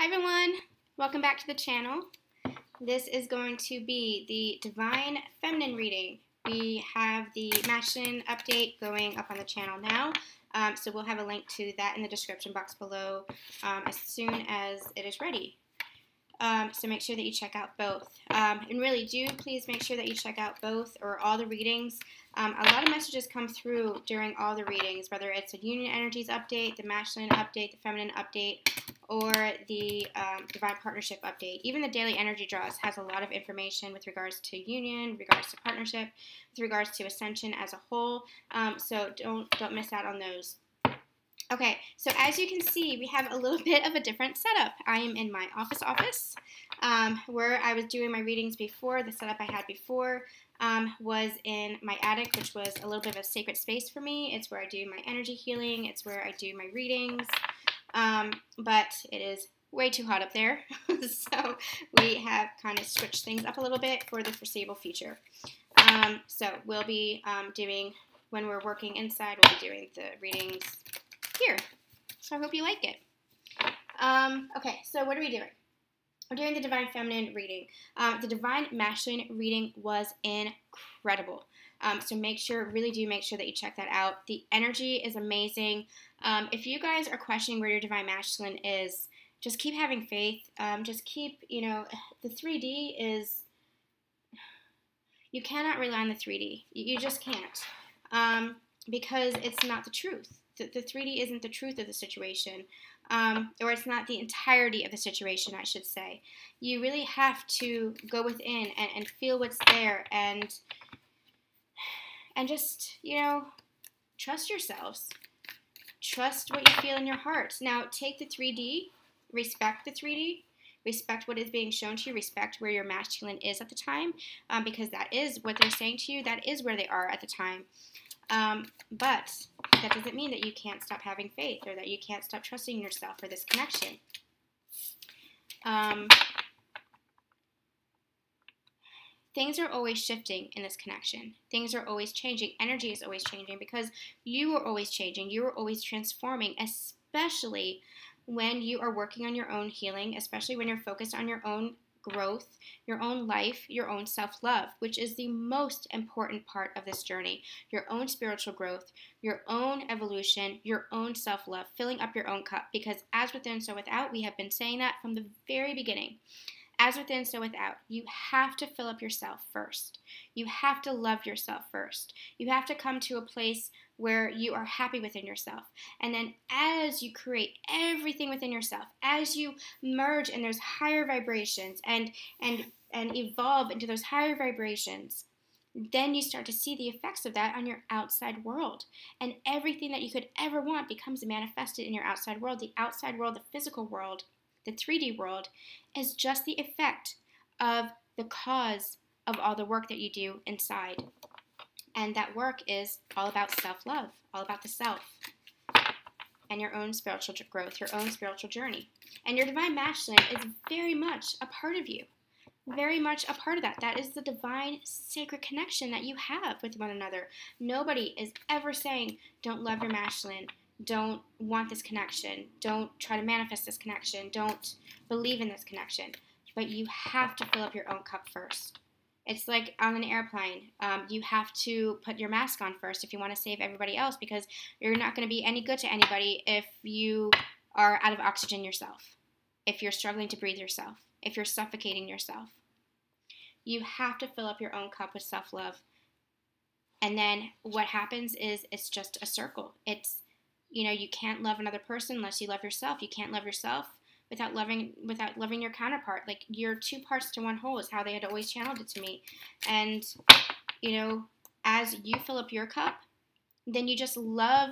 Hi everyone, welcome back to the channel. This is going to be the Divine Feminine reading. We have the Matchin update going up on the channel now, so we'll have a link to that in the description box below as soon as it is ready. So make sure that you check out both. And really do please make sure that you check out both or all the readings. A lot of messages come through during all the readings, whether it's a Union Energies update, the Masculine update, the Feminine update, or the Divine Partnership update. Even the Daily Energy Draws has a lot of information with regards to union, with regards to partnership, with regards to ascension as a whole. So don't miss out on those. Okay, so as you can see, we have a little bit of a different setup. I am in my office, where I was doing my readings before. The setup I had before was in my attic, which was a little bit of a sacred space for me. It's where I do my energy healing. It's where I do my readings. But it is way too hot up there, so we have kind of switched things up a little bit for the foreseeable future. So we'll be doing, when we're working inside, we'll be doing the readings here. So I hope you like it. Okay, so what are we doing? We're doing the Divine Feminine reading. The Divine Masculine reading was incredible. So really do make sure that you check that out. The energy is amazing. If you guys are questioning where your Divine Masculine is, just keep having faith. Just keep, the 3D is, you cannot rely on the 3D. You just can't, because it's not the truth. The 3D isn't the truth of the situation, or it's not the entirety of the situation, I should say. You really have to go within and feel what's there and just, trust yourselves. Trust what you feel in your heart. Now, take the 3D, respect the 3D, respect what is being shown to you, respect where your masculine is at the time, because that is what they're saying to you. That is where they are at the time. But that doesn't mean that you can't stop having faith or that you can't stop trusting yourself for this connection. Things are always shifting in this connection. Things are always changing. Energy is always changing because you are always changing. You are always transforming, especially when you are working on your own healing, especially when you're focused on your own growth, your own life, your own self-love, which is the most important part of this journey. Your own spiritual growth, your own evolution, your own self-love, filling up your own cup, because as within, so without, we have been saying that from the very beginning. As within, so without. You have to fill up yourself first. You have to love yourself first. You have to come to a place where you are happy within yourself. And then as you create everything within yourself, as you merge in those higher vibrations and evolve into those higher vibrations, then you start to see the effects of that on your outside world. And everything that you could ever want becomes manifested in your outside world. The outside world, the physical world, the 3D world is just the effect of the cause of all the work that you do inside. And that work is all about self-love, all about the self, and your own spiritual growth, your own spiritual journey. And your Divine Masculine is very much a part of you, very much a part of that. That is the divine sacred connection that you have with one another. Nobody is ever saying, don't love your masculine, don't want this connection, don't try to manifest this connection, don't believe in this connection. But you have to fill up your own cup first. It's like on an airplane. You have to put your mask on first if you want to save everybody else, because you're not going to be any good to anybody if you are out of oxygen yourself, if you're struggling to breathe yourself, if you're suffocating yourself. You have to fill up your own cup with self-love. And then what happens is it's just a circle. It's you can't love another person unless you love yourself. You can't love yourself without loving your counterpart. Like, you're two parts to one whole is how they had always channeled it to me. And, as you fill up your cup, then you just love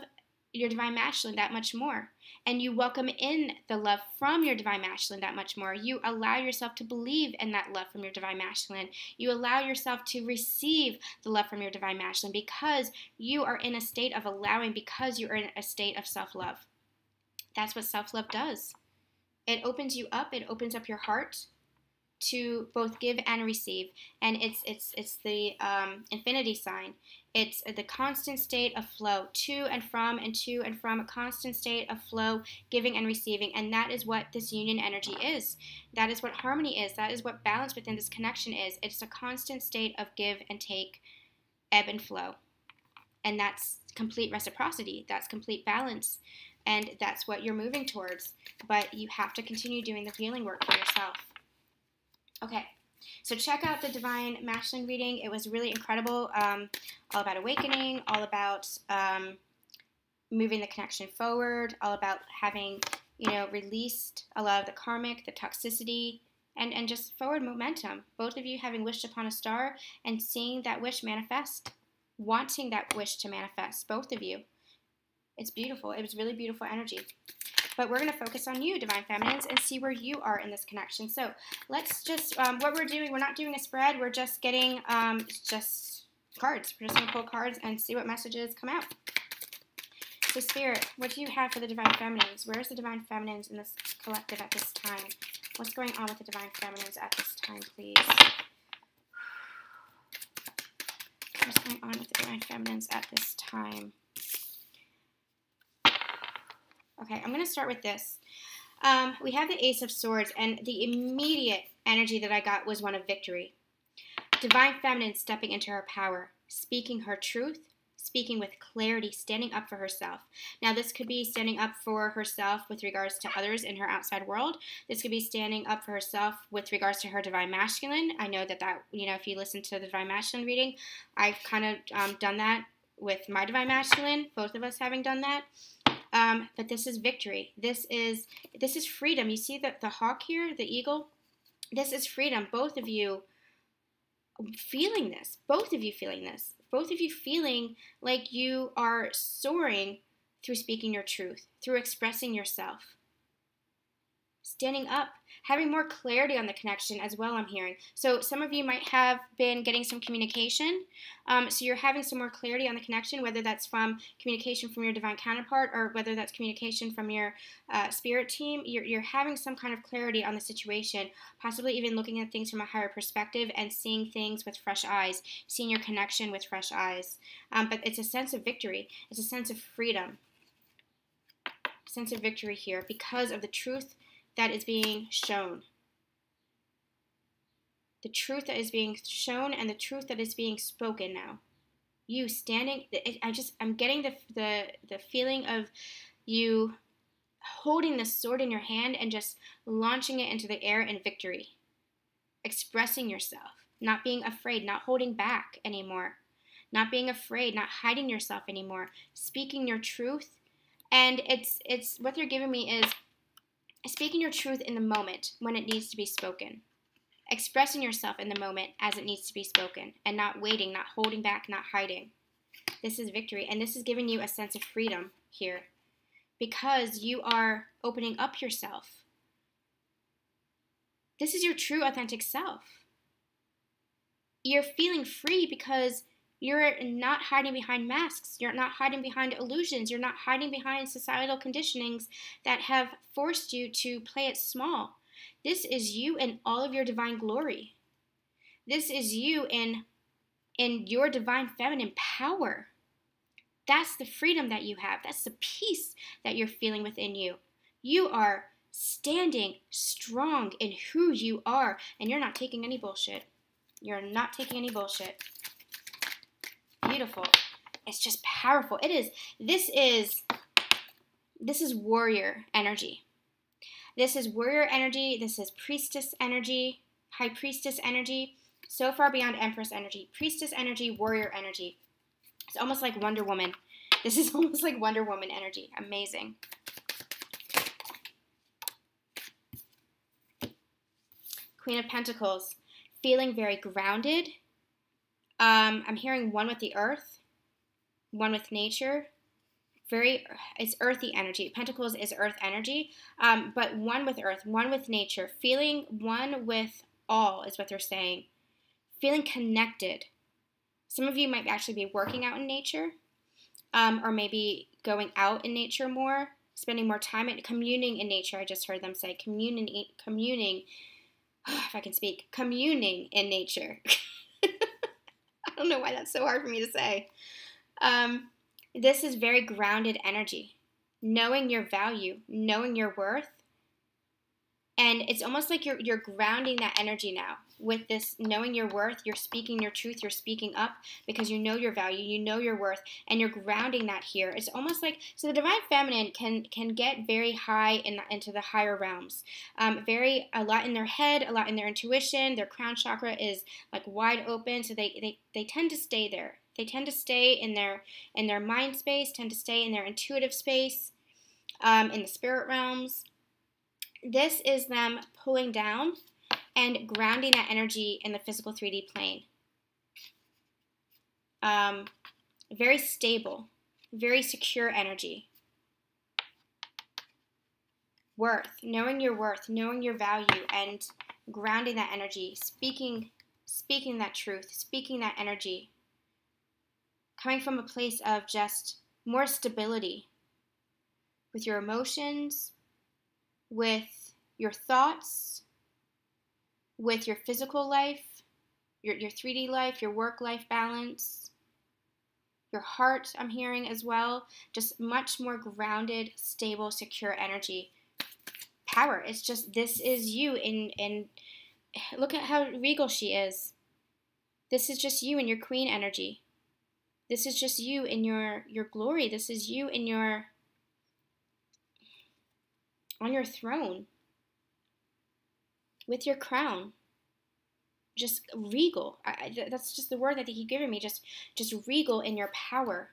your Divine Masculine that much more. And you welcome in the love from your Divine Masculine that much more. You allow yourself to believe in that love from your Divine Masculine. You allow yourself to receive the love from your Divine Masculine because you are in a state of allowing, because you are in a state of self-love. That's what self-love does. It opens you up. It opens up your heart. to both give and receive, and it's the infinity sign. It's the constant state of flow, to and from, a constant state of flow, giving and receiving, and that is what this union energy is. That is what harmony is. That is what balance within this connection is. It's a constant state of give and take, ebb and flow, and that's complete reciprocity. That's complete balance, and that's what you're moving towards, but you have to continue doing the healing work for yourself. Okay, so check out the Divine Masculine reading. It was really incredible, all about awakening, all about moving the connection forward, all about having, you know, released a lot of the karmic, the toxicity, and just forward momentum. Both of you having wished upon a star and seeing that wish manifest, wanting that wish to manifest, both of you. It's beautiful. It was really beautiful energy. But we're going to focus on you, Divine Feminines, and see where you are in this connection. So let's just, what we're doing, we're not doing a spread. We're just getting just cards. We're just going to pull cards and see what messages come out. So Spirit, what do you have for the Divine Feminines? Where's the Divine Feminines in this collective at this time? What's going on with the Divine Feminines at this time, please? What's going on with the Divine Feminines at this time? Okay, I'm going to start with this. We have the Ace of Swords, and the immediate energy that I got was one of victory. Divine Feminine stepping into her power, speaking her truth, speaking with clarity, standing up for herself. Now, this could be standing up for herself with regards to others in her outside world. This could be standing up for herself with regards to her Divine Masculine. I know that, you know, if you listen to the Divine Masculine reading, I've kind of done that with my Divine Masculine, both of us having done that. But this is victory. This is freedom. You see the hawk here, the eagle? This is freedom. Both of you feeling this. Both of you feeling this. Both of you feeling like you are soaring through speaking your truth, through expressing yourself. Standing up, having more clarity on the connection as well, I'm hearing. So some of you might have been getting some communication. So you're having some more clarity on the connection, whether that's from communication from your divine counterpart or whether that's communication from your spirit team. You're having some kind of clarity on the situation, possibly even looking at things from a higher perspective and seeing things with fresh eyes, seeing your connection with fresh eyes. But it's a sense of victory. It's a sense of freedom, a sense of victory here because of the truth that is being shown. The truth that is being shown and the truth that is being spoken now. You standing, I'm getting the feeling of you holding the sword in your hand and just launching it into the air in victory. Expressing yourself, not being afraid, not holding back anymore, not being afraid, not hiding yourself anymore, speaking your truth. And it's what they're giving me is speaking your truth in the moment when it needs to be spoken. Expressing yourself in the moment as it needs to be spoken. And not waiting, not holding back, not hiding. This is victory. And this is giving you a sense of freedom here. Because you are opening up yourself. This is your true authentic self. You're feeling free because you're not hiding behind masks. You're not hiding behind illusions. You're not hiding behind societal conditionings that have forced you to play it small. This is you in all of your divine glory. This is you in your divine feminine power. That's the freedom that you have. That's the peace that you're feeling within you. You are standing strong in who you are, and you're not taking any bullshit. You're not taking any bullshit. Beautiful. It's just powerful. It is. This is warrior energy. This is warrior energy. This is priestess energy, high priestess energy, so far beyond empress energy, priestess energy, warrior energy. It's almost like Wonder Woman. This is almost like Wonder Woman energy. Amazing. Queen of Pentacles, feeling very grounded. I'm hearing one with the earth, one with nature. It's earthy energy. Pentacles is earth energy, but one with earth, one with nature. Feeling one with all is what they're saying. Feeling connected. Some of you might actually be working out in nature, or maybe going out in nature more, spending more time communing in nature. I just heard them say communing. if I can speak, communing in nature. I don't know why that's so hard for me to say. This is very grounded energy, knowing your value, knowing your worth. And it's almost like you're grounding that energy now with this knowing your worth, you're speaking your truth, you're speaking up because you know your value, you know your worth, and you're grounding that here. It's almost like, so the Divine Feminine can get very high into the higher realms. A lot in their head, a lot in their intuition, their crown chakra is like wide open, so they tend to stay there. They tend to stay in their mind space, tend to stay in their intuitive space, in the spirit realms. This is them pulling down and grounding that energy in the physical 3D plane. Very stable, very secure energy. Worth, knowing your value, and grounding that energy, speaking that truth, speaking that energy. Coming from a place of just more stability with your emotions, with your thoughts, with your physical life, your 3D life, your work-life balance, your heart, I'm hearing as well. Just much more grounded, stable, secure energy. Power. It's just, this is you in look at how regal she is. This is just you in your queen energy. This is just you in your glory. This is you in your on your throne, with your crown, just regal. That's just the word that he's given me, just regal in your power,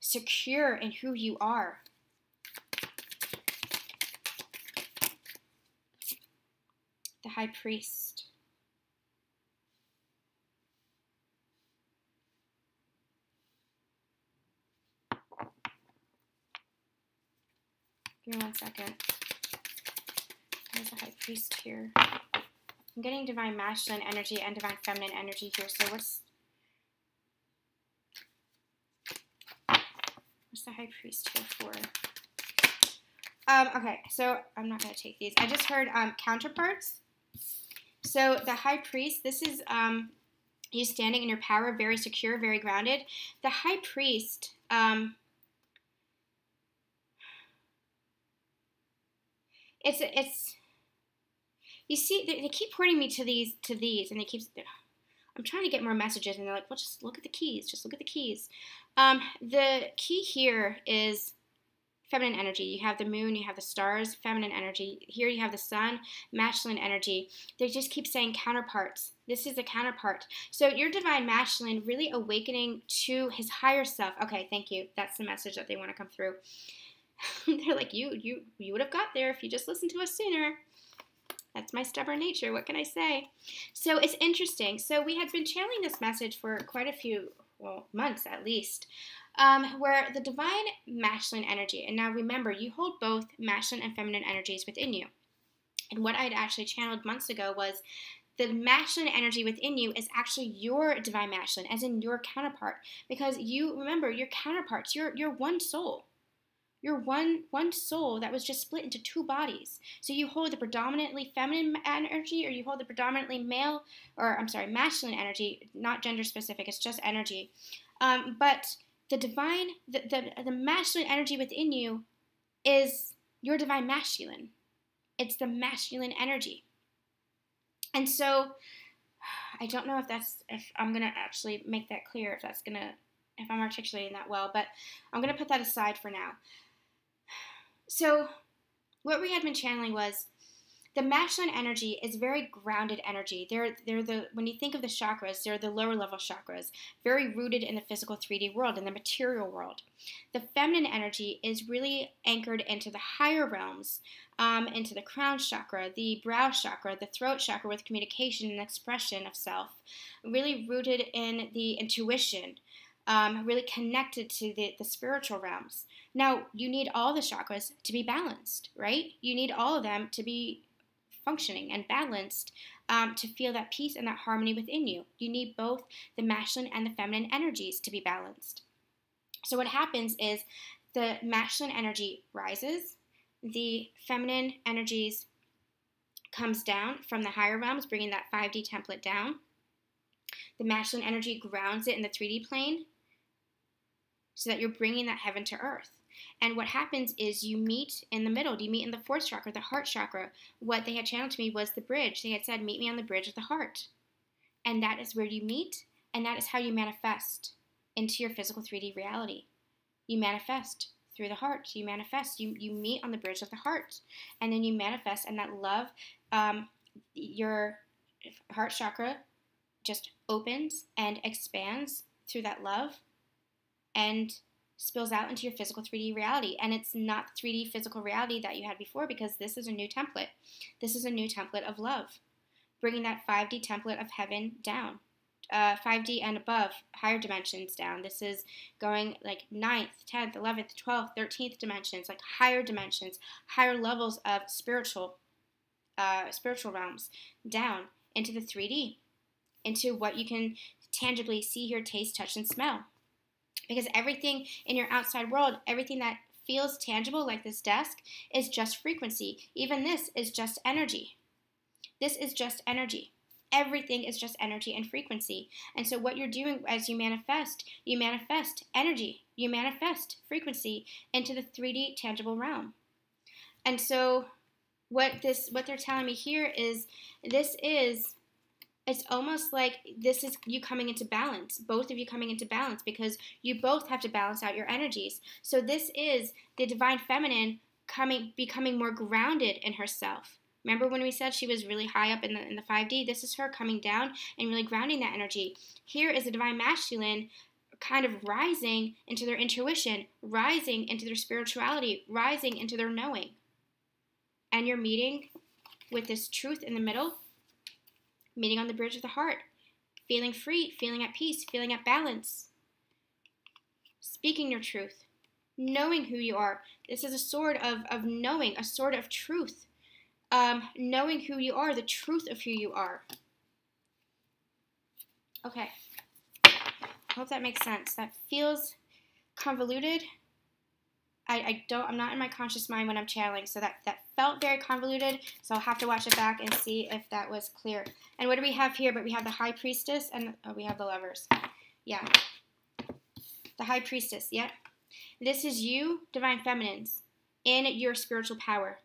secure in who you are. The High Priest. Give me 1 second. There's a High Priest here. I'm getting Divine Masculine energy and Divine Feminine energy here. So what's the High Priest here for? Okay, so I'm not going to take these. I just heard counterparts. So the High Priest, this is you standing in your power, very secure, very grounded. The High Priest... It's you see, they keep pointing me to these, and I'm trying to get more messages, and they're like, well, just look at the keys, the key here is feminine energy. You have the moon, you have the stars, feminine energy. Here you have the sun, masculine energy. They just keep saying counterparts. This is a counterpart. So your Divine Masculine really awakening to his higher self. Okay, thank you. That's the message that they want to come through. They're like, you would have got there if you just listened to us sooner. That's my stubborn nature. What can I say? So it's interesting. So we had been channeling this message for quite a few, well, months at least, where the Divine Masculine energy, and now remember, you hold both masculine and feminine energies within you. And what I'd actually channeled months ago was the masculine energy within you is actually your Divine Masculine, as in your counterpart, because you, remember, your counterparts, you're one soul. You're one soul that was just split into two bodies. So you hold the predominantly feminine energy, or you hold the predominantly masculine energy, not gender specific, it's just energy. But the divine, the masculine energy within you is your Divine Masculine. It's the masculine energy. And so I don't know if I'm going to actually make that clear, if I'm articulating that well, but I'm going to put that aside for now. So what we had been channeling was the masculine energy is very grounded energy. When you think of the chakras, they're the lower level chakras, very rooted in the physical 3D world, in the material world. The feminine energy is really anchored into the higher realms, into the crown chakra, the brow chakra, the throat chakra with communication and expression of self, really rooted in the intuition. Really connected to the spiritual realms. Now, you need all the chakras to be balanced, right? You need all of them to be functioning and balanced to feel that peace and that harmony within you. You need both the masculine and the feminine energies to be balanced. So what happens is the masculine energy rises, the feminine energies comes down from the higher realms, bringing that 5D template down. The masculine energy grounds it in the 3D plane so that you're bringing that heaven to earth. And what happens is you meet in the middle. You meet in the fourth chakra, the heart chakra. What they had channeled to me was the bridge. They had said, meet me on the bridge of the heart. And that is where you meet, and that is how you manifest into your physical 3D reality. You manifest through the heart. You manifest. You meet on the bridge of the heart. And then you manifest, and that love, your heart chakra just opens and expands through that love and spills out into your physical 3D reality. And it's not the 3D physical reality that you had before, because this is a new template. This is a new template of love, bringing that 5D template of heaven down, 5D and above, higher dimensions down. This is going like 9th, 10th, 11th, 12th, 13th dimensions, like higher dimensions, higher levels of spiritual realms down into the 3D, into what you can tangibly see, hear, taste, touch, and smell. Because everything in your outside world, everything that feels tangible, like this desk, is just frequency. Even this is just energy. This is just energy. Everything is just energy and frequency. And so what you're doing as you manifest energy. You manifest frequency into the 3D tangible realm. And so what they're telling me here is it's almost like this is you coming into balance, both of you coming into balance, because you both have to balance out your energies. So this is the divine feminine becoming more grounded in herself. Remember when we said she was really high up in the 5D? This is her coming down and really grounding that energy. Here is the divine masculine kind of rising into their intuition, rising into their spirituality, rising into their knowing. And you're meeting with this truth in the middle, meeting on the bridge of the heart, feeling free, feeling at peace, feeling at balance, speaking your truth, knowing who you are. This is a sword of knowing, a sword of truth, knowing who you are, the truth of who you are. Okay, I hope that makes sense. That feels convoluted. I'm not in my conscious mind when I'm channeling, so that felt very convoluted, so I'll have to watch it back and see if that was clear. And what do we have here? But we have the High Priestess, and oh, we have the Lovers. Yeah. The High Priestess, yeah. This is you, Divine Feminines, in your spiritual power,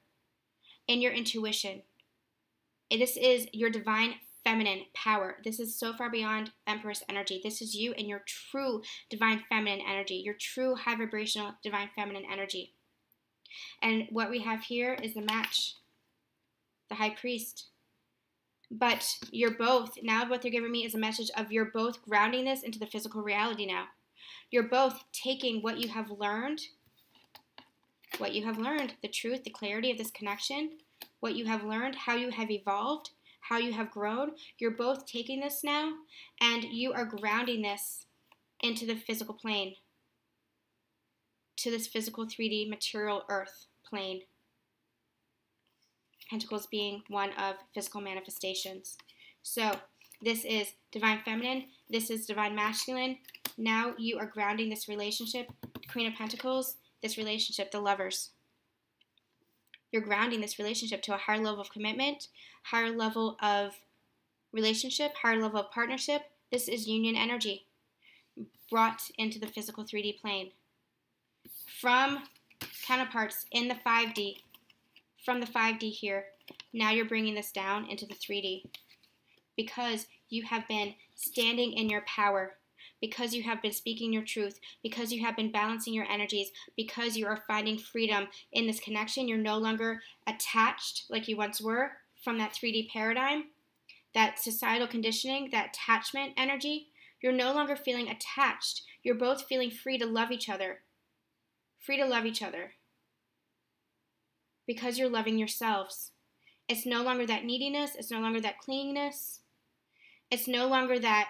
in your intuition. And this is your Divine Feminine power. This is so far beyond Empress energy. This is you and your true divine feminine energy, your true high vibrational divine feminine energy. And what we have here is the match, the High Priest. But you're both, now what they're giving me is a message of you're both grounding this into the physical reality now. You're both taking what you have learned, the truth, the clarity of this connection, what you have learned, how you have evolved, how you have grown. You're both taking this now, and you are grounding this into the physical plane, to this physical 3D material earth plane. Pentacles being one of physical manifestations. So this is divine feminine, this is divine masculine. Now you are grounding this relationship, Queen of Pentacles, this relationship, the Lovers. You're grounding this relationship to a higher level of commitment, higher level of relationship, higher level of partnership. This is union energy brought into the physical 3D plane from counterparts in the 5D, from the 5D here. Now you're bringing this down into the 3D because you have been standing in your power, because you have been speaking your truth, because you have been balancing your energies, because you are finding freedom in this connection. You're no longer attached like you once were from that 3D paradigm, that societal conditioning, that attachment energy. You're no longer feeling attached. You're both feeling free to love each other, free to love each other, because you're loving yourselves. It's no longer that neediness. It's no longer that clinginess. It's no longer that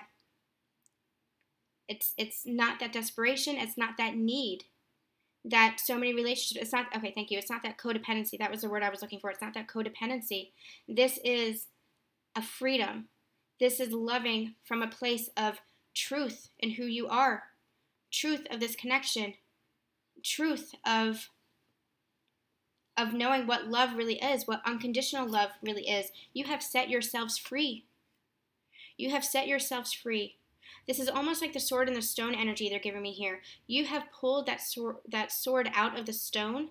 It's not that desperation. It's not that need that so many relationships, it's not, okay, thank you. It's not that codependency. That was the word I was looking for. It's not that codependency. This is a freedom. This is loving from a place of truth in who you are, truth of this connection, truth of knowing what love really is, what unconditional love really is, you have set yourselves free. You have set yourselves free. This is almost like the sword and the stone energy they're giving me here. You have pulled that sword out of the stone.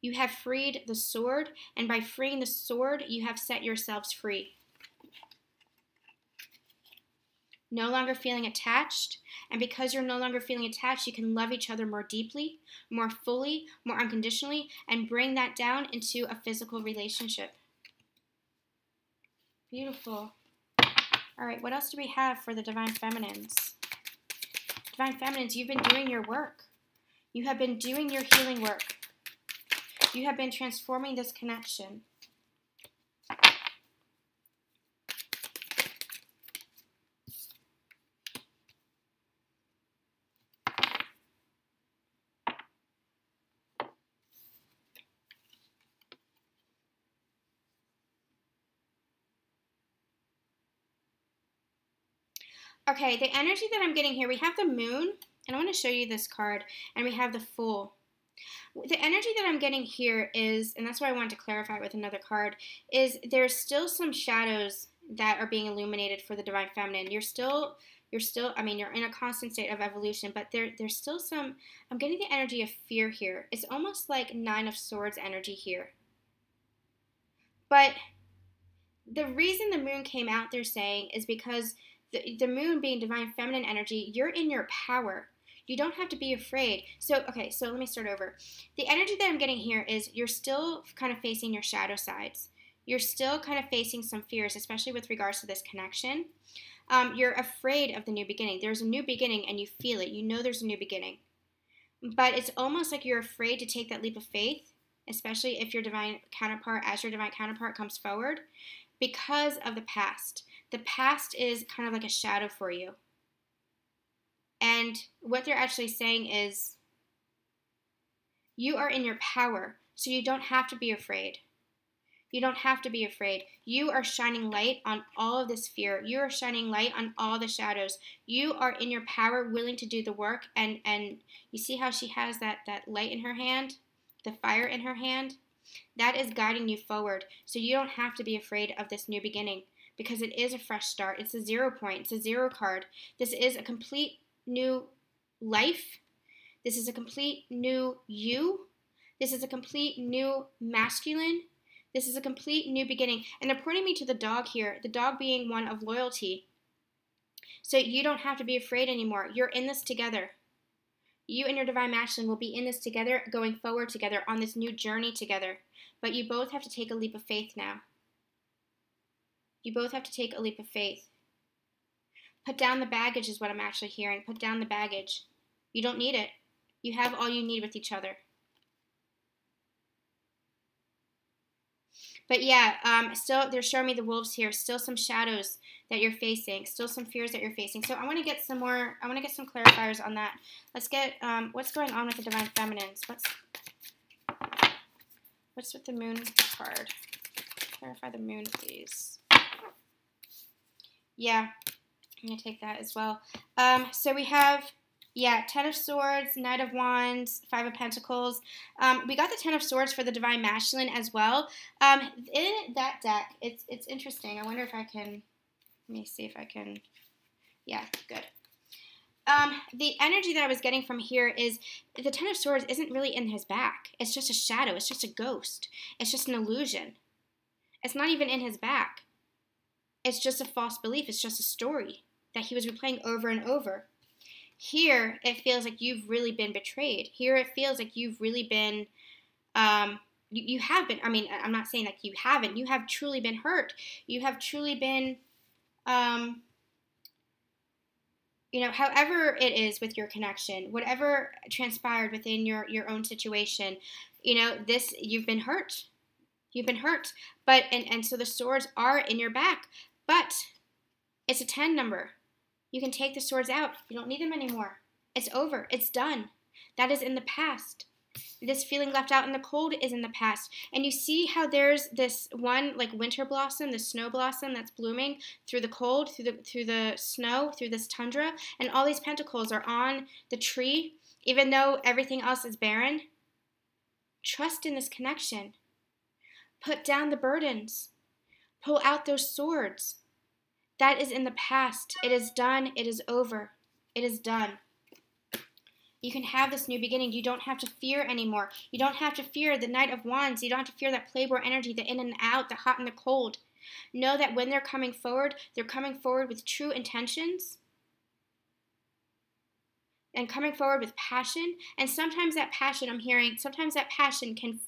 You have freed the sword, and by freeing the sword, you have set yourselves free. No longer feeling attached, and because you're no longer feeling attached, you can love each other more deeply, more fully, more unconditionally, and bring that down into a physical relationship. Beautiful. All right, what else do we have for the Divine Feminines? Divine Feminines, you've been doing your work. You have been doing your healing work. You have been transforming this connection. Okay, the energy that I'm getting here, we have the moon, and I want to show you this card, and we have the fool. The energy that I'm getting here is, and that's why I wanted to clarify with another card, is there's still some shadows that are being illuminated for the Divine Feminine. You're still, I mean, you're in a constant state of evolution, but there's still some, I'm getting the energy of fear here. It's almost like 9 of Swords energy here. But the reason the moon came out, they're saying, is because the moon being Divine Feminine energy, you're in your power. You don't have to be afraid. So, okay, so let me start over. The energy that I'm getting here is you're still kind of facing your shadow sides. You're still kind of facing some fears, especially with regards to this connection. You're afraid of the new beginning. There's a new beginning and you feel it. You know there's a new beginning. But it's almost like you're afraid to take that leap of faith, especially if your divine counterpart, as your divine counterpart comes forward, because of the past. The past is kind of like a shadow for you. And what they're actually saying is you are in your power, so you don't have to be afraid. You don't have to be afraid. You are shining light on all of this fear. You are shining light on all the shadows. You are in your power, willing to do the work. And you see how she has that light in her hand, the fire in her hand? That is guiding you forward, so you don't have to be afraid of this new beginning. Because it is a fresh start. It's a 0 point. It's a 0 card. This is a complete new life. This is a complete new you. This is a complete new masculine. This is a complete new beginning. And they're pointing me to the dog here, the dog being one of loyalty. So you don't have to be afraid anymore. You're in this together. You and your divine masculine will be in this together, going forward together, on this new journey together. But you both have to take a leap of faith now. You both have to take a leap of faith. Put down the baggage is what I'm actually hearing. Put down the baggage. You don't need it. You have all you need with each other. But yeah, still they're showing me the wolves here. Still some shadows that you're facing. Still some fears that you're facing. So I want to get some more. I want to get some clarifiers on that. Let's get what's going on with the Divine Feminines. What's with the moon card? Clarify the moon, please. Yeah, I'm going to take that as well. So we have, 10 of Swords, Knight of Wands, Five of Pentacles. We got the 10 of Swords for the Divine Masculine as well. In that deck, it's interesting. I wonder if I can, let me see if I can, yeah, good. The energy that I was getting from here is the 10 of Swords isn't really in his back. It's just a shadow. It's just a ghost. It's just an illusion. It's not even in his back. It's just a false belief. It's just a story that he was replaying over and over. Here, it feels like you've really been betrayed. Here, it feels like you've really been, you have been, I mean, I'm not saying like you haven't. You have truly been hurt. You have truly been, however it is with your connection, whatever transpired within your own situation, you've been hurt. You've been hurt. But, and so the swords are in your back. But it's a 10 number. You can take the swords out. You don't need them anymore. It's over. It's done. That is in the past. This feeling left out in the cold is in the past. And you see how there's this one like winter blossom, the snow blossom that's blooming through the cold, through the snow, through this tundra. And all these pentacles are on the tree, even though everything else is barren. Trust in this connection. Put down the burdens. Pull out those swords. That is in the past. It is done. It is over. It is done. You can have this new beginning. You don't have to fear anymore. You don't have to fear the Knight of Wands. You don't have to fear that Playboy energy, the in and out, the hot and the cold. Know that when they're coming forward with true intentions and coming forward with passion. And sometimes that passion, I'm hearing, sometimes that passion can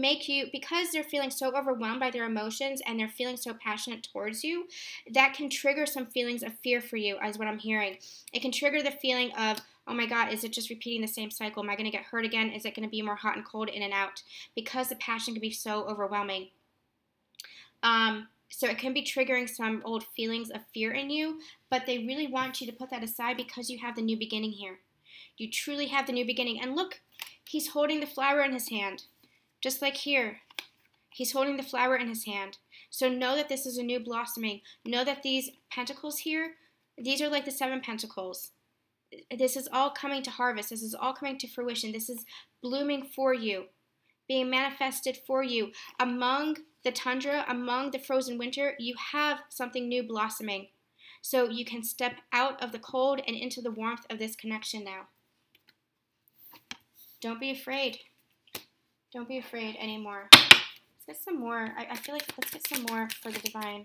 make you, because they're feeling so overwhelmed by their emotions and they're feeling so passionate towards you, that can trigger some feelings of fear for you, is what I'm hearing. It can trigger the feeling of, oh my God, is it just repeating the same cycle? Am I going to get hurt again? Is it going to be more hot and cold, in and out? Because the passion can be so overwhelming. So it can be triggering some old feelings of fear in you, but they really want you to put that aside because you have the new beginning here. You truly have the new beginning. And look, he's holding the flower in his hand, just like here. He's holding the flower in his hand. So know that this is a new blossoming. Know that these pentacles here, these are like the 7 pentacles. This is all coming to harvest. This is all coming to fruition. This is blooming for you, being manifested for you. Among the tundra, among the frozen winter, you have something new blossoming. So you can step out of the cold and into the warmth of this connection now. Don't be afraid. Don't be afraid anymore. Let's get some more. I feel like let's get some more for the Divine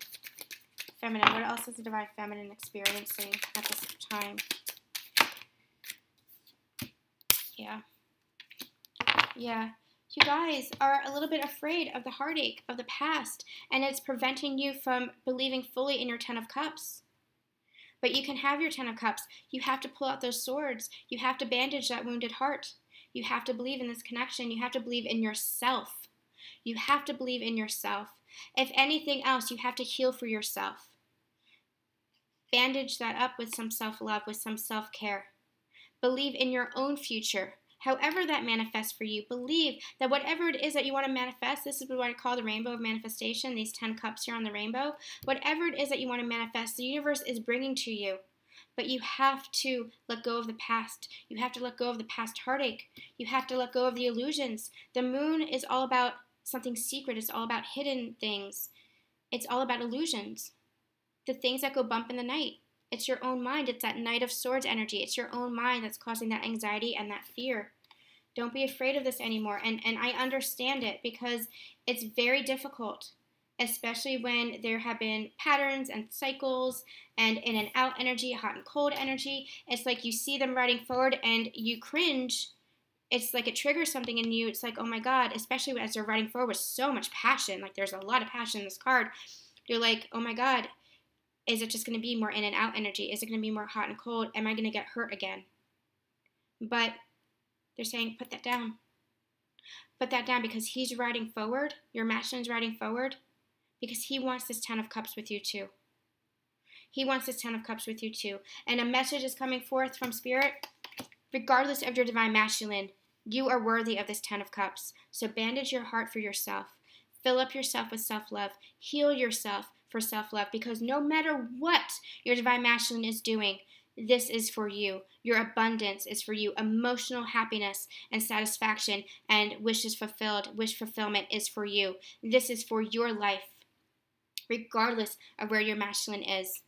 Feminine. What else is the Divine Feminine experiencing at this time? Yeah. Yeah. You guys are a little bit afraid of the heartache of the past, and it's preventing you from believing fully in your 10 of Cups. But you can have your 10 of Cups. You have to pull out those swords. You have to bandage that wounded heart. You have to believe in this connection. You have to believe in yourself. You have to believe in yourself. If anything else, you have to heal for yourself. Bandage that up with some self-love, with some self-care. Believe in your own future. However that manifests for you, believe that whatever it is that you want to manifest, this is what I call the rainbow of manifestation, these 10 cups here on the rainbow, whatever it is that you want to manifest, the universe is bringing to you. But you have to let go of the past. You have to let go of the past heartache. You have to let go of the illusions. The moon is all about something secret. It's all about hidden things. It's all about illusions, the things that go bump in the night. It's your own mind. It's that Knight of Swords energy. It's your own mind that's causing that anxiety and that fear. Don't be afraid of this anymore. And I understand it because it's very difficult, especially when there have been patterns and cycles and in and out energy, hot and cold energy. It's like you see them riding forward and you cringe. It's like it triggers something in you. It's like, oh my God, especially as they're riding forward with so much passion. Like there's a lot of passion in this card. You're like, oh my God. Is it just going to be more in and out energy? Is it going to be more hot and cold? Am I going to get hurt again? But they're saying, put that down. Put that down because he's riding forward. Your masculine's riding forward because he wants this 10 of cups with you too. He wants this 10 of cups with you too. And a message is coming forth from spirit. Regardless of your divine masculine, you are worthy of this 10 of cups. So bandage your heart for yourself. Fill up yourself with self-love. Heal yourself for self-love, because no matter what your divine masculine is doing, this is for you. Your abundance is for you. Emotional happiness and satisfaction and wishes fulfilled, wish fulfillment is for you. This is for your life, regardless of where your masculine is.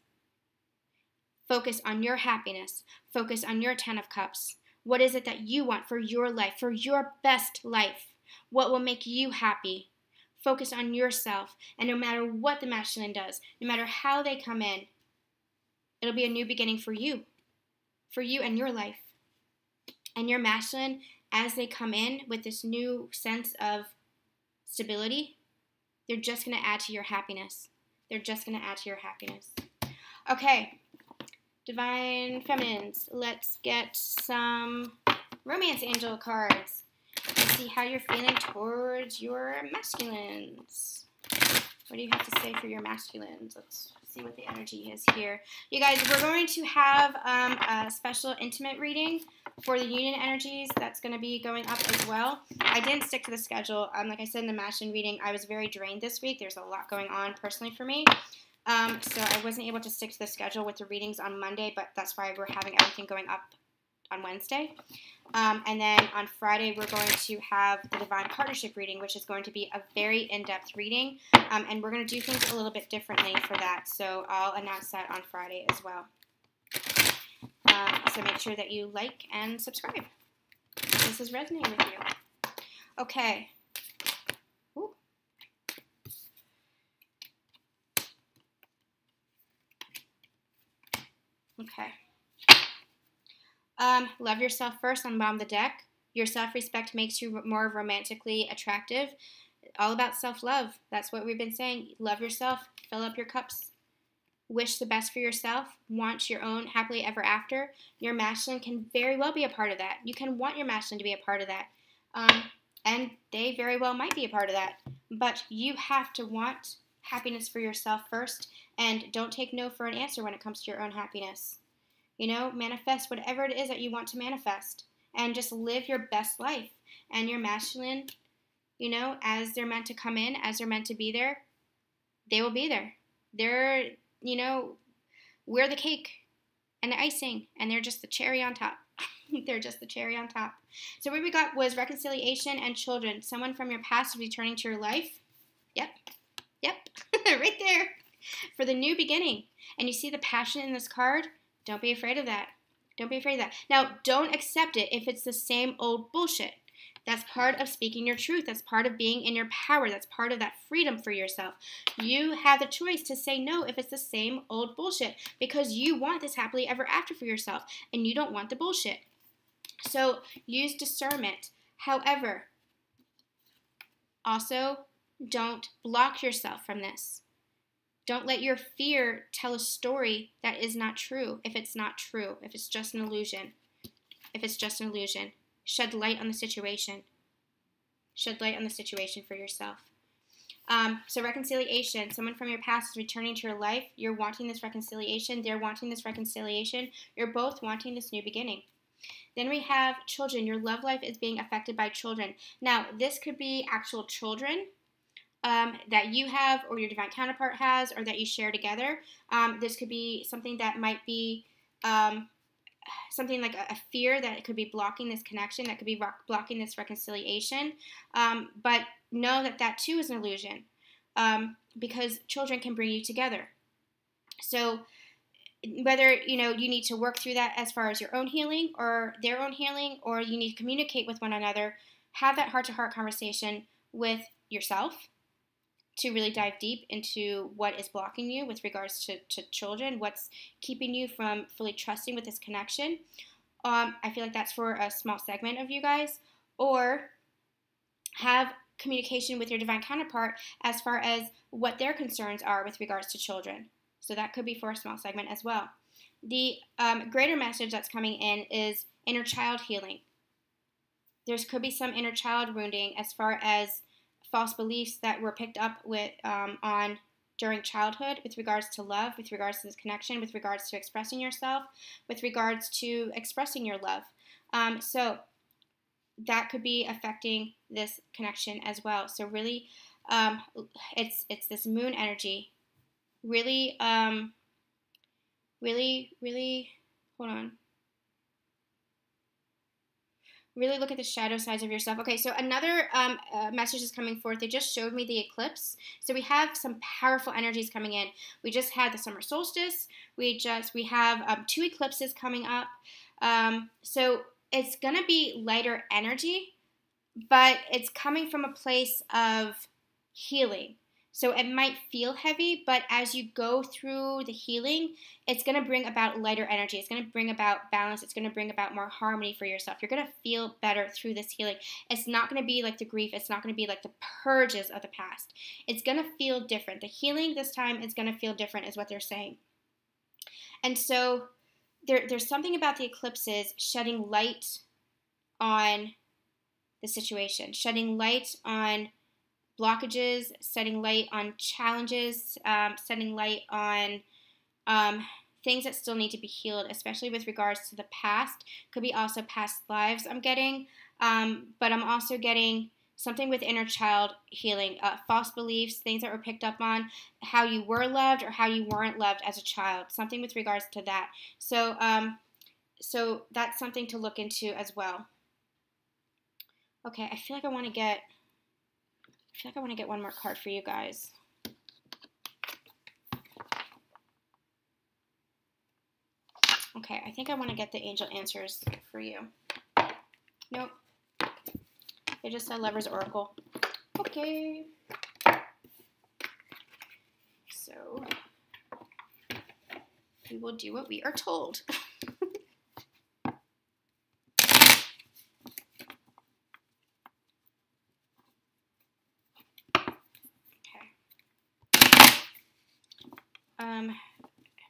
Focus on your happiness. Focus on your 10 of cups. What is it that you want for your life, for your best life? What will make you happy? Focus on yourself, and no matter what the masculine does, no matter how they come in, it'll be a new beginning for you and your life. And your masculine, as they come in with this new sense of stability, they're just going to add to your happiness. They're just going to add to your happiness. Okay, Divine Feminines, let's get some Romance Angel cards. See how you're feeling towards your masculines. What do you have to say for your masculines? Let's see what the energy is here. You guys, we're going to have a special intimate reading for the union energies that's going to be going up as well. I didn't stick to the schedule. Like I said in the masculine reading, I was very drained this week. There's a lot going on personally for me. So I wasn't able to stick to the schedule with the readings on Monday, but that's why we're having everything going up on Wednesday. And then on Friday, we're going to have the Divine Partnership reading, which is going to be a very in-depth reading. And we're going to do things a little bit differently for that. So I'll announce that on Friday as well. So make sure that you like and subscribe. This is resonating with you. Okay. Ooh. Okay. Love yourself first on Bomb the Deck. Your self-respect makes you more romantically attractive. All about self-love. That's what we've been saying. Love yourself. Fill up your cups. Wish the best for yourself. Want your own happily ever after. Your masculine can very well be a part of that. You can want your masculine to be a part of that. And they very well might be a part of that. But you have to want happiness for yourself first. And don't take no for an answer when it comes to your own happiness. You know, manifest whatever it is that you want to manifest and just live your best life. And your masculine, you know, as they're meant to come in, as they're meant to be there, they will be there. They're, you know, we're the cake and the icing, and they're just the cherry on top. They're just the cherry on top. So what we got was reconciliation and children. Someone from your past returning to your life. Yep. Yep. Right there. For the new beginning. And you see the passion in this card? Don't be afraid of that. Don't be afraid of that. Now, don't accept it if it's the same old bullshit. That's part of speaking your truth. That's part of being in your power. That's part of that freedom for yourself. You have the choice to say no if it's the same old bullshit because you want this happily ever after for yourself and you don't want the bullshit. So use discernment. However, also don't block yourself from this. Don't let your fear tell a story that is not true, if it's not true, if it's just an illusion. If it's just an illusion. Shed light on the situation. Shed light on the situation for yourself. So reconciliation. Someone from your past is returning to your life. You're wanting this reconciliation. They're wanting this reconciliation. You're both wanting this new beginning. Then we have children. Your love life is being affected by children. Now, this could be actual children that you have or your divine counterpart has or that you share together. This could be something that might be something like a fear that it could be blocking this connection, that could be blocking this reconciliation. But know that that too is an illusion because children can bring you together. So whether, you know, you need to work through that as far as your own healing or their own healing, or you need to communicate with one another, have that heart-to-heart conversation with yourself to really dive deep into what is blocking you with regards to children, what's keeping you from fully trusting with this connection. I feel like that's for a small segment of you guys. Or have communication with your divine counterpart as far as what their concerns are with regards to children. So that could be for a small segment as well. The greater message that's coming in is inner child healing. There could be some inner child wounding as far as false beliefs that were picked up with on during childhood with regards to love, with regards to this connection, with regards to expressing yourself, with regards to expressing your love. So that could be affecting this connection as well. So really, it's this moon energy. Really, hold on. Really look at the shadow sides of yourself. Okay, so another message is coming forth. They just showed me the eclipse. So we have some powerful energies coming in. We just had the summer solstice. We have two eclipses coming up. So it's going to be lighter energy, but it's coming from a place of healing. So it might feel heavy, but as you go through the healing, it's going to bring about lighter energy. It's going to bring about balance. It's going to bring about more harmony for yourself. You're going to feel better through this healing. It's not going to be like the grief. It's not going to be like the purges of the past. It's going to feel different. The healing this time is going to feel different is what they're saying. And so there's something about the eclipses shedding light on the situation, shedding light on blockages, setting light on challenges, setting light on things that still need to be healed, especially with regards to the past. Could be also past lives I'm getting, but I'm also getting something with inner child healing, false beliefs, things that were picked up on, how you were loved or how you weren't loved as a child, something with regards to that. So So that's something to look into as well. Okay, I feel like I want to get one more card for you guys. Okay, I think I want to get the angel answers for you. Nope. They just said Lover's Oracle. Okay. So we will do what we are told.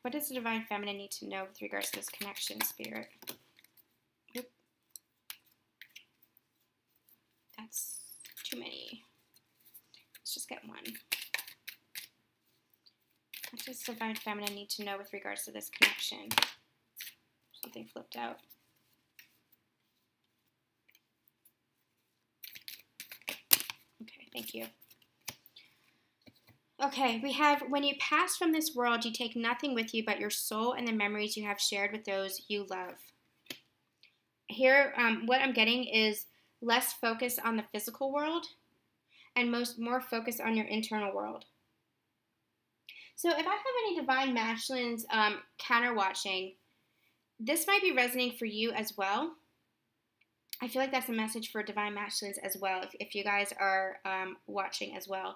What does the Divine Feminine need to know with regards to this connection, Spirit? Oop. That's too many. Let's just get one. What does the Divine Feminine need to know with regards to this connection? Something flipped out. Okay, thank you. Okay, we have, when you pass from this world, you take nothing with you but your soul and the memories you have shared with those you love. Here, what I'm getting is less focus on the physical world and more focus on your internal world. So if I have any Divine Masculines counter-watching, this might be resonating for you as well. I feel like that's a message for Divine Masculines as well, if you guys are watching as well.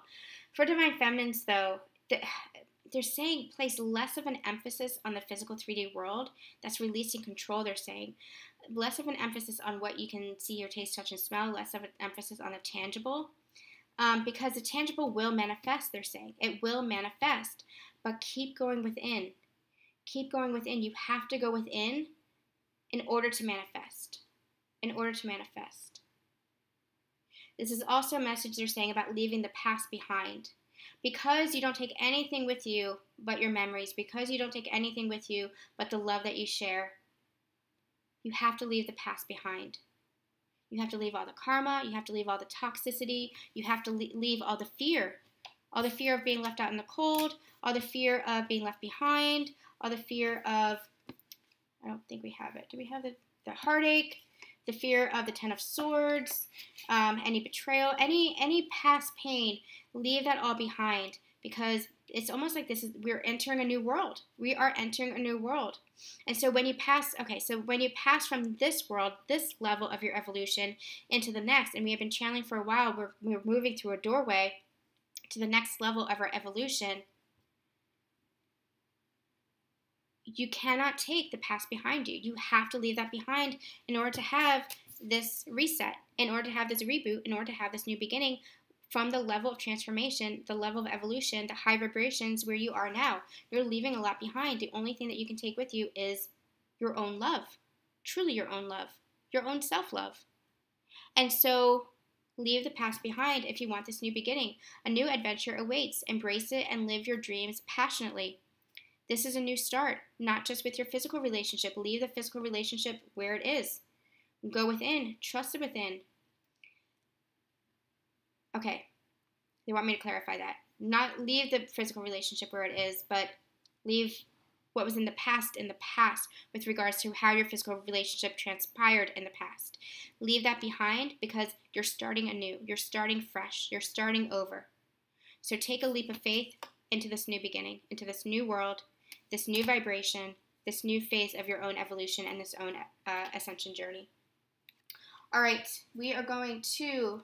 For Divine Feminines, though, they're saying place less of an emphasis on the physical 3D world. That's releasing control, they're saying. Less of an emphasis on what you can see or taste, touch, and smell. Less of an emphasis on the tangible. Because the tangible will manifest, they're saying. It will manifest. But keep going within. Keep going within. You have to go within in order to manifest. This is also a message they're saying about leaving the past behind. Because you don't take anything with you but your memories, because you don't take anything with you but the love that you share, you have to leave the past behind. You have to leave all the karma, you have to leave all the toxicity, you have to leave all the fear of being left out in the cold, all the fear of being left behind, all the fear of, I don't think we have it, do we have the heartache? The fear of the Ten of Swords, any betrayal, any past pain, leave that all behind, because it's almost like we're entering a new world. We are entering a new world. And so when you pass, okay, so when you pass from this world, this level of your evolution into the next, and we have been channeling for a while, we're moving through a doorway to the next level of our evolution. You cannot take the past behind you. You have to leave that behind in order to have this reset, in order to have this reboot, in order to have this new beginning from the level of transformation, the level of evolution, the high vibrations where you are now. You're leaving a lot behind. The only thing that you can take with you is your own love, truly your own love, your own self-love. And so leave the past behind if you want this new beginning. A new adventure awaits. Embrace it and live your dreams passionately. This is a new start, not just with your physical relationship. Leave the physical relationship where it is. Go within. Trust it within. Okay. They want me to clarify that. Not leave the physical relationship where it is, but leave what was in the past with regards to how your physical relationship transpired in the past. Leave that behind because you're starting anew. You're starting fresh. You're starting over. So take a leap of faith into this new beginning, into this new world, this new vibration, this new phase of your own evolution and this own ascension journey. All right, we are going to,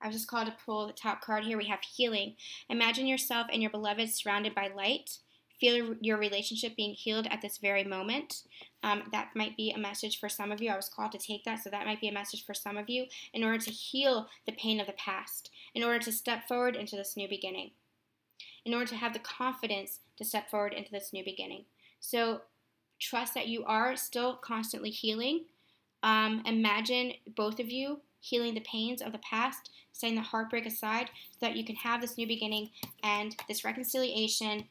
I was just called to pull the top card here. We have healing. Imagine yourself and your beloved surrounded by light. Feel your relationship being healed at this very moment. That might be a message for some of you. I was called to take that, so that might be a message for some of you in order to heal the pain of the past, in order to step forward into this new beginning, in order to have the confidence to step forward into this new beginning. So trust that you are still constantly healing. Imagine both of you healing the pains of the past, setting the heartbreak aside so that you can have this new beginning and this reconciliation,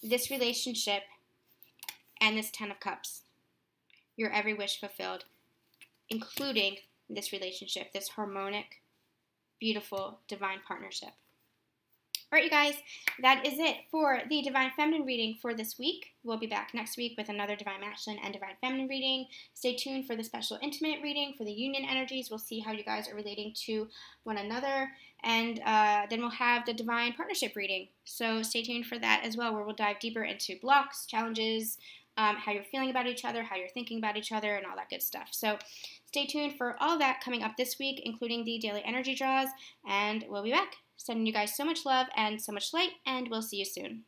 this relationship, and this Ten of Cups. Your every wish fulfilled, including this relationship, this harmonic, beautiful, divine partnership. All right, you guys, that is it for the Divine Feminine reading for this week. We'll be back next week with another Divine Masculine and Divine Feminine reading. Stay tuned for the special intimate reading for the union energies. We'll see how you guys are relating to one another. And then we'll have the Divine Partnership reading. So stay tuned for that as well, where we'll dive deeper into blocks, challenges, how you're feeling about each other, how you're thinking about each other, and all that good stuff. So stay tuned for all that coming up this week, including the daily energy draws. And we'll be back. Sending you guys so much love and so much light, and we'll see you soon.